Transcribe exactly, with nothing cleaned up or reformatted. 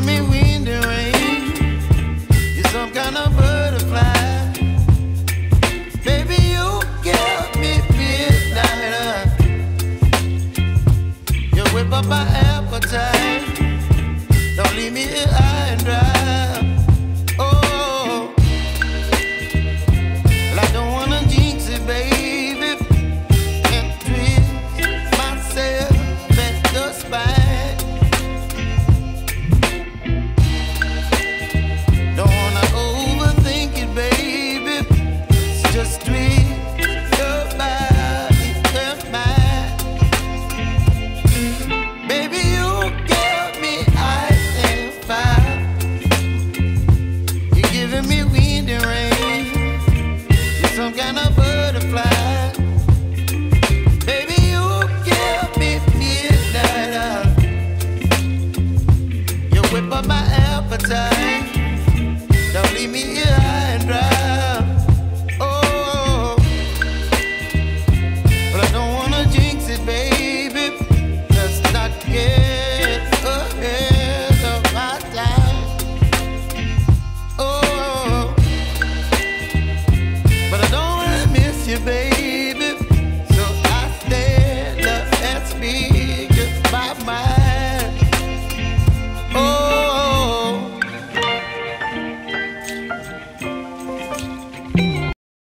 give me wind and rain. You're some kind of butterfly. Baby, you give me midnight. You whip up my appetite. Don't leave me here high and dry. Don't leave me here.